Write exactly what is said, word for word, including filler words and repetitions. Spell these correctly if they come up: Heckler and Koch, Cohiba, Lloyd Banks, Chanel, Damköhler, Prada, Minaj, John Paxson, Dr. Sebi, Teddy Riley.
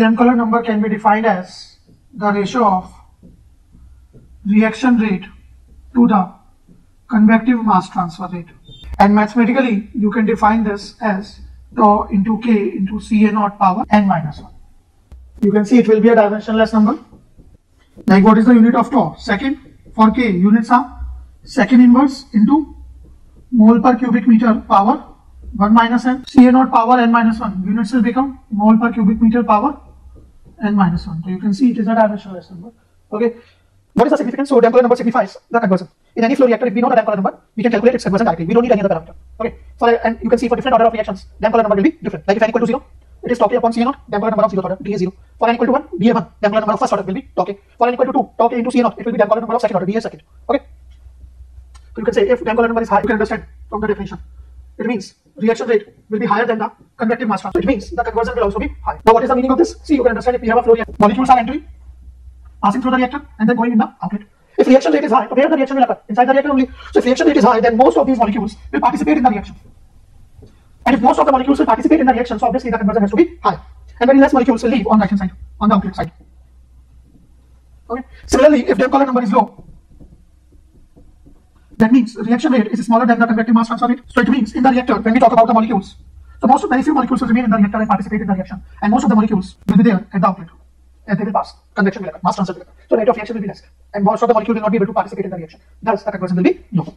Damköhler number can be defined as the ratio of reaction rate to the convective mass transfer rate. And mathematically, you can define this as tau into k into C A naught power n minus one. You can see it will be a dimensionless number. Like what is the unit of tau? Second. For k, units are second inverse into mole per cubic meter power one minus n. C A naught power n minus one. Units will become mole per cubic meter power n minus one. So you can see it is a dimensionless number. Okay. What is the significance? So Damköhler number signifies the conversion. In any flow reactor, if we know the Damköhler number, we can calculate its conversion directly. We don't need any other parameter. Okay. So and you can see for different order of reactions, Damköhler number will be different. Like if n equal to zero, it is tau k upon C A naught, Damköhler number of zero order, D A zero. For n equal to one, D A one, Damköhler number of first order will be tau k. For n equal to two, tau k into C A naught, it will be Damköhler number of second order, D A second. Okay. So you can say if Damköhler number is high, you can understand from the definition. It means reaction rate will be higher than the convective mass transfer. It means the conversion will also be high. Now what is the meaning of this? See, you can understand if we have a flow reactor, molecules are entering, passing through the reactor and then going in the outlet. If reaction rate is high, where the reaction will occur? Inside the reactor only. So if reaction rate is high, then most of these molecules will participate in the reaction. And if most of the molecules will participate in the reaction, so obviously the conversion has to be high. And very less molecules will leave on the right hand side, on the outlet side. Okay. Similarly, if Damköhler number is low, that means reaction rate is smaller than the convective mass transfer rate. So it means in the reactor, when we talk about the molecules, so most of very few molecules will remain in the reactor and participate in the reaction. And most of the molecules will be there at the outlet. And they will pass. Convection will occur, mass transfer will occur. So rate of reaction will be less. And most of the molecules will not be able to participate in the reaction. Thus the conversion will be low.